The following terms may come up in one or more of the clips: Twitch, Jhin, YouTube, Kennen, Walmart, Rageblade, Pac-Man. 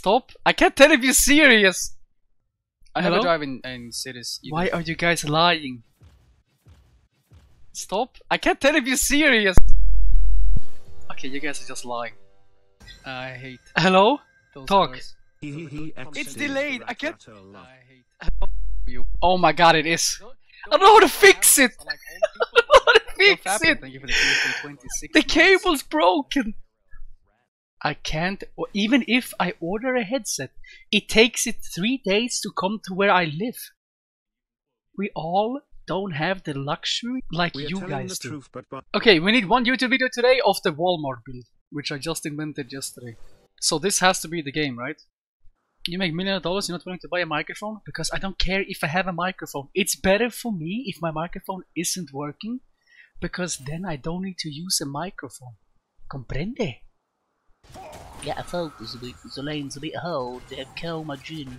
Stop! I can't tell if you're serious! I never drive in cities either. Why are you guys lying? Stop! I can't tell if you're serious! Okay, you guys are just lying. I hate... Hello? Talk! It's delayed, I can't... I hate... You. Oh my god, it is! I don't know how to fix it! I don't know how to fix it! The cable's broken! I can't, or even if I order a headset, it takes it 3 days to come to where I live. We all don't have the luxury like you guys do. Truth, but okay, we need one YouTube video today of the Walmart build, which I just invented yesterday. So this has to be the game, right? You make $millions, you're not willing to buy a microphone? Because I don't care if I have a microphone. It's better for me if my microphone isn't working, because then I don't need to use a microphone. Comprende? Get a focus a bit, the lane's a bit hard, they have killed my gin.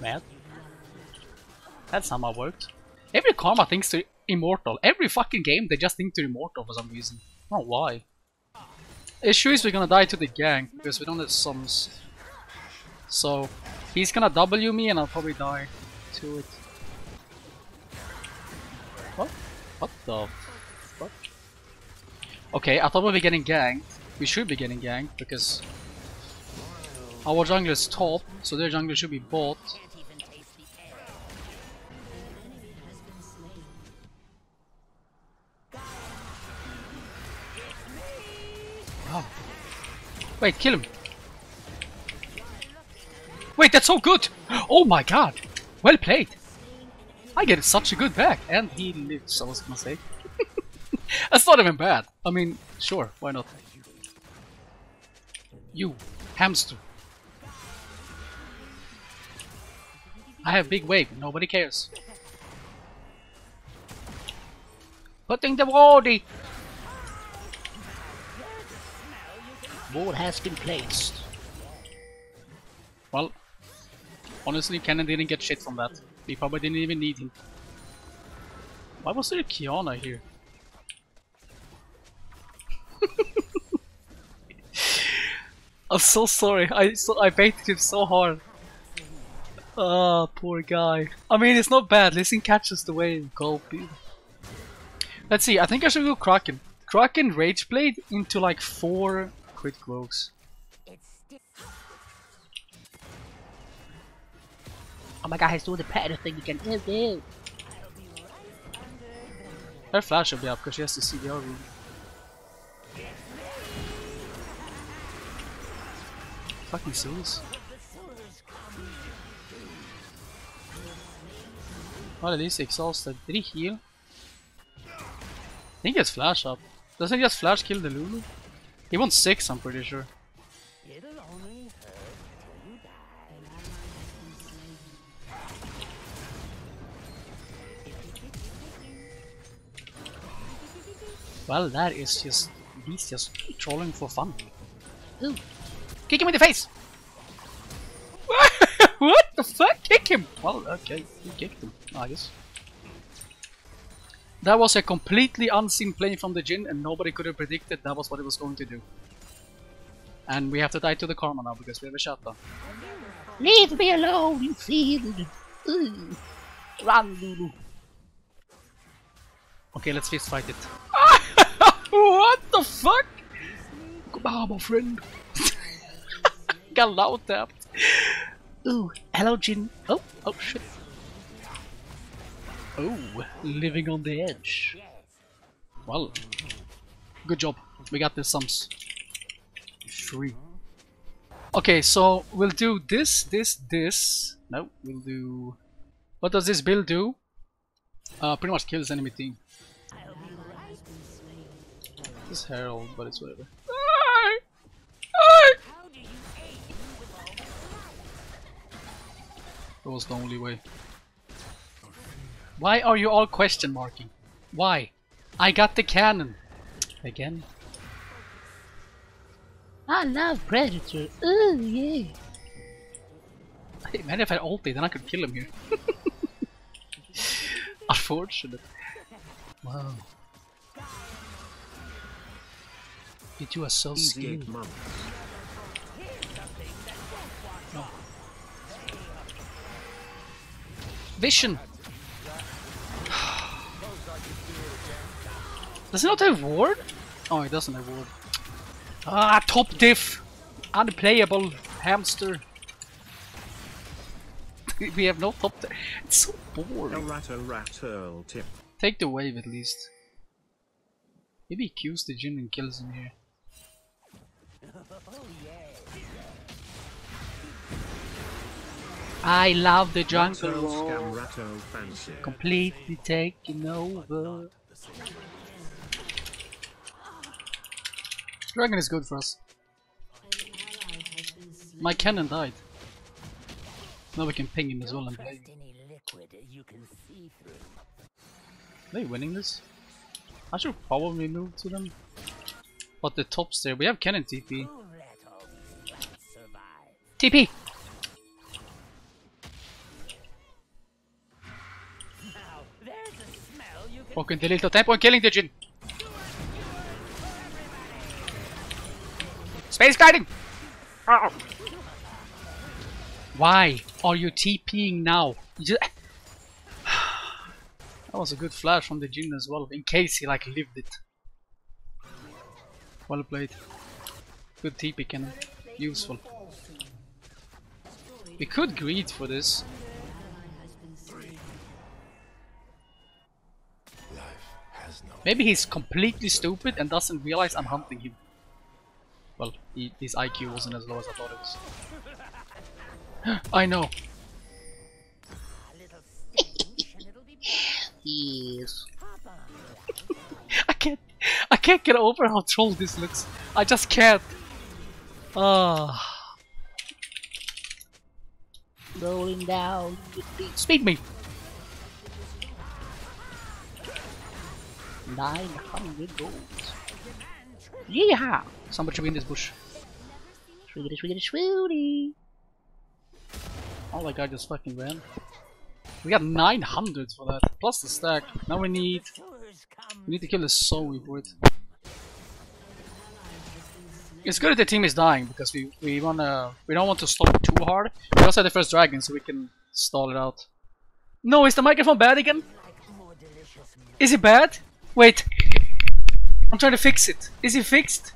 Man, that's not how it worked. Every karma thinks to immortal. Every fucking game they just think to immortal for some reason. I don't know why. Issue is we're gonna die to the gank because we don't have sums. So he's gonna W me and I'll probably die to it. What? What the fuck? Okay, I thought we were getting ganked. We should be getting ganked because our jungler is top, so their jungler should be bot. Wow. Wait, kill him. Wait, that's so good! Oh my god! Well played! I get such a good back, and he lives, I was gonna say. That's not even bad. I mean, sure, why not? You, hamster. I have big wave, nobody cares. Putting the wardy! Ward has been placed. Well, honestly, Cannon didn't get shit from that. We probably didn't even need him. Why was there a Kiana here? I'm so sorry. I baited him so hard. Ah, oh, poor guy. I mean, it's not bad. Listen, catches the wave. Go, people. Let's see. I think I should go Kraken. Kraken Rageblade into like 4 crit grogs. Oh my god, he's doing the pattern thing again. Her flash will be up because she has to see the other room. Fucking souls. Well, at least exhausted. Did he heal? I think he has flash up. Doesn't he just flash kill the Lulu? He wants 6, I'm pretty sure. Well, that is just... he's just trolling for fun. Ooh. Kick him in the face! What the fuck? Kick him! Well, okay, you kicked him, I guess. That was a completely unseen play from the Jhin, and nobody could have predicted that was what it was going to do. And we have to die to the karma now, because we have a shutdown. Leave me alone, you fiend! Run, Lulu! Okay, let's fist fight it. What the fuck? Come on, my friend. Got loud tapped. Ooh, hello, Jhin. Oh, oh shit. Oh, living on the edge. Well, good job. We got the sums. 3. Okay, so we'll do this, this. No, we'll do... What does this build do? Pretty much kills enemy team. This is Herald, but it's whatever. That was the only way. Why are you all question marking? Why? I got the cannon. Again. I love Predator. Ooh, yeah. Man, if I ulti, then I could kill him here. Unfortunate. Wow. You are so skilled. Oh. Vision! Does it not have ward? Oh, it doesn't have ward. Ah, top diff! Unplayable hamster. We have no top diff. It's so boring. Take the wave at least. Maybe he kills the Jhin and kills him here. I love the jungle war. Completely taking over. Dragon is good for us. My cannon died. Now we can ping him as well and play. Are they winning this? I should probably move to them. But the top's there. We have cannon TP. TP! Fucking delete the tempo and killing the Jhin! Space gliding! Oh. Why are you TPing now? That was a good flash from the Jhin as well, in case he like lived it. Well played. Good TP cannon. Useful. We could greed for this. Maybe he's completely stupid and doesn't realize I'm hunting him. Well, his IQ wasn't as low as I thought it was. I know. Yes. I can't get over how troll this looks. I just can't. Ah. Rolling down. Speed me. 900 gold. Yeah. Somebody should be in this bush. Shriggity, shriggity, shriggity. Oh, my God, just fucking ran. We got 900 for that, plus the stack. Now we need to kill the Zoe for it. It's good that the team is dying because we don't want to stall it too hard. We also had the first dragon, so we can stall it out. No, is the microphone bad again? Is it bad? Wait, I'm trying to fix it. Is it fixed?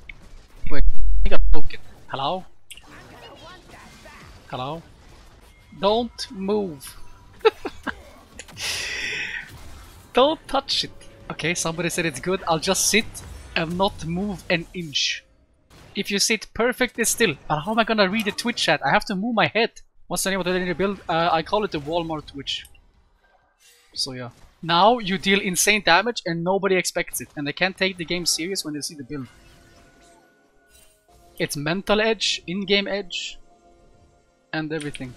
Wait, I think I broke it. Hello? Hello? Don't move. Don't touch it. Okay, somebody said it's good. I'll just sit and not move an inch. If you sit perfectly still, but how am I gonna read the Twitch chat? I have to move my head. What's the name of the new build? I call it the Walmart Twitch. So yeah. Now you deal insane damage and nobody expects it. And they can't take the game serious when they see the build. It's mental edge, in-game edge, and everything.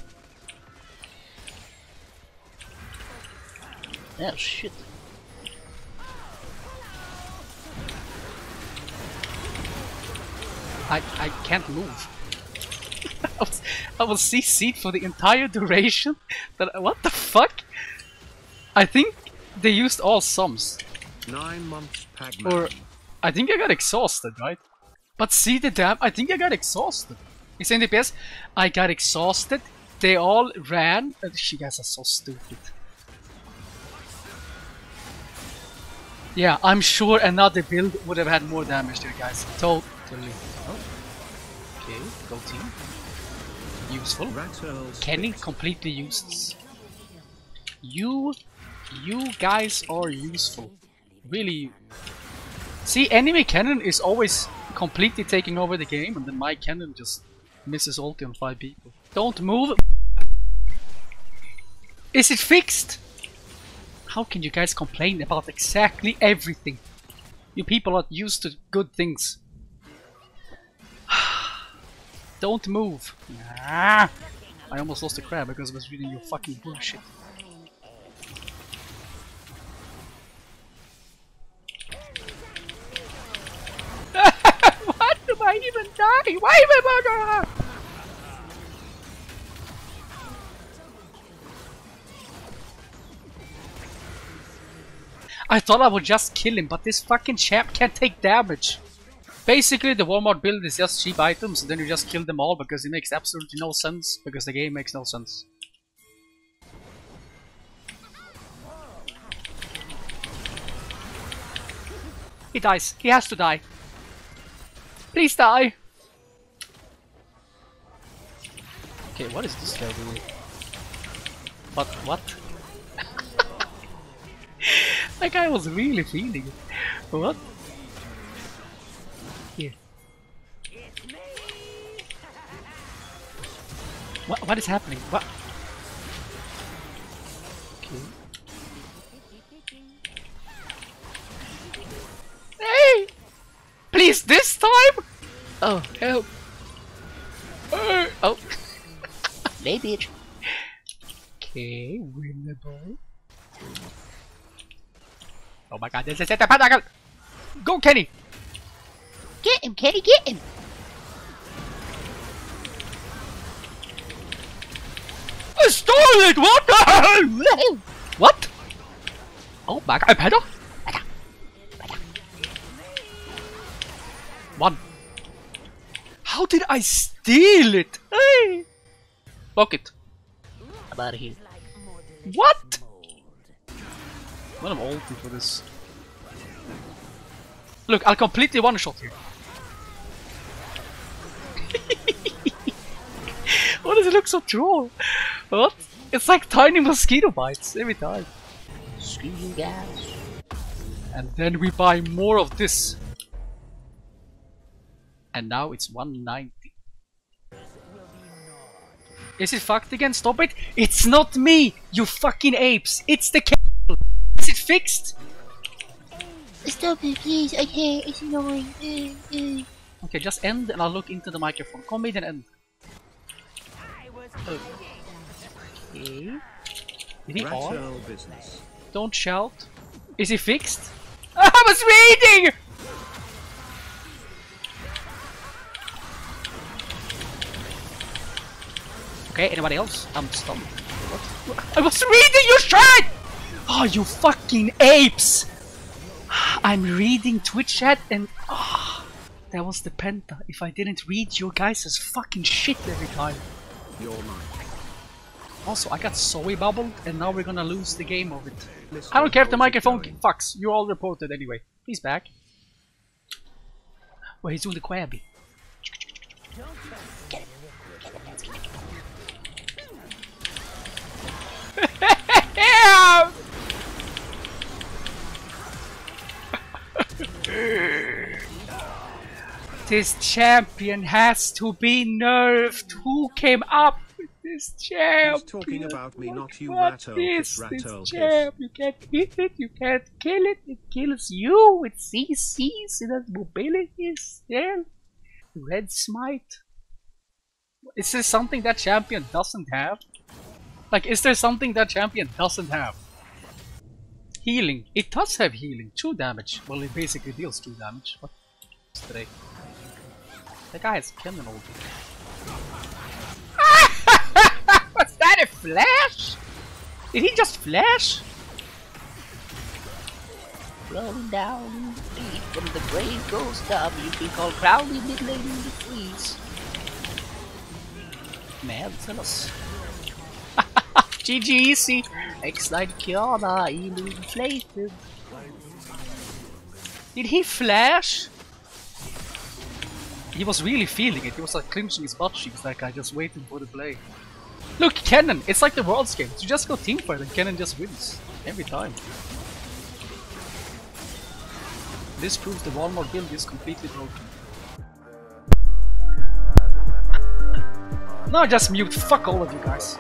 Oh shit. I can't move. I was CC'd for the entire duration. What the fuck? I think they used all sums. 9 months Pac-Man. Or I think I got exhausted, right? But see the damn, I think I got exhausted. It's in DPS. I got exhausted. They all ran. You guys are so stupid. Yeah, I'm sure another build would have had more damage there, guys. Totally. Oh. Okay, go team. Useful. Kenny completely useless. You guys are useful. Really. See, enemy cannon is always completely taking over the game, and then my cannon just misses ulti on 5 people. Don't move. Is it fixed? How can you guys complain about exactly everything? You people are used to good things. Don't move. Nah. I almost lost a crab because I was reading your fucking bullshit. What do I even die? Why am I bugger? I thought I would just kill him, but this fucking chap can't take damage. Basically, the Walmart build is just cheap items, and then you just kill them all because it makes absolutely no sense, because the game makes no sense. He dies. He has to die. Please die! Okay, what is this guy doing? What? That guy was really feeling it. What? Here. What is happening? What? Okay. Hey! Please, this time? Oh, help. Oh. Hey, bitch. Okay, winnable. Oh my god, this is at the pentagon! Go, Kenny! Get him, Kenny, get him! I stole it! What the hell? What? Oh my god, pedal? One. How did I steal it? Hey! Lock it. I'm out of here. What? Well, I'm ulting for this. Look, I'll completely one-shot here. Why does it look so troll? What? It's like tiny mosquito bites every time. Screw you guys. And then we buy more of this. And now it's 190. Is it fucked again? Stop it! It's not me, you fucking apes! It's the cable! Is it fixed? Stop it, please! I can't, it's annoying. Okay, just end and I'll look into the microphone. Call me then end. Okay. Did he on? Don't shout. Is it fixed? I was reading! Okay, anybody else? I'm stunned. What? I was reading your chat! Oh, you fucking apes! I'm reading Twitch chat and... Oh, that was the penta. If I didn't read your guys' fucking shit every time. You're mine. Also, I got soy bubbled and now we're gonna lose the game of it. Let's I don't care if the microphone fucks. You're all reported anyway. He's back. Well, he's doing the quabby. This champion has to be nerfed. Who came up with this champion? He's talking about me, not you, Rattle. This champ, you can't hit it, you can't kill it. It kills you. It CCs. It has mobility still. Red smite. Is there something that champion doesn't have? Like, is there something that champion doesn't have? Healing. It does have healing. 2 damage. Well, it basically deals 2 damage. What? Today. The guy has cannon ult. Was that a flash? Did he just flash? Rolling down deep from the grave goes up. You can call Crowley mid-lane in the trees. Mad fellas. GG easy. X9 Kiana, emu inflated. Did he flash? He was really feeling it. He was like clinching his butt cheeks, that guy, just waiting for the play. Look, Kennen, it's like the Worlds game. You just go teamfight and Kennen just wins. Every time. This proves the Walmart build is completely broken. Now just mute. Fuck all of you guys.